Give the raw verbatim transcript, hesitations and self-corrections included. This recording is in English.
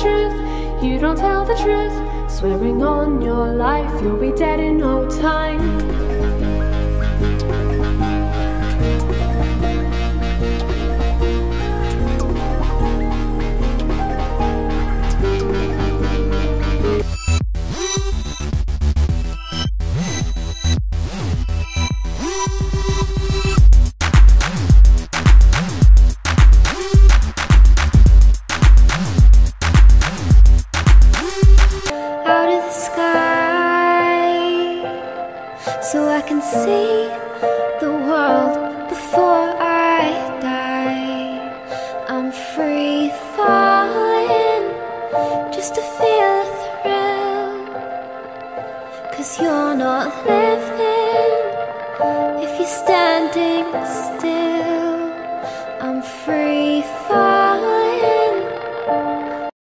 truth, you don't tell the truth. Swearing on your life, you'll be dead in no time.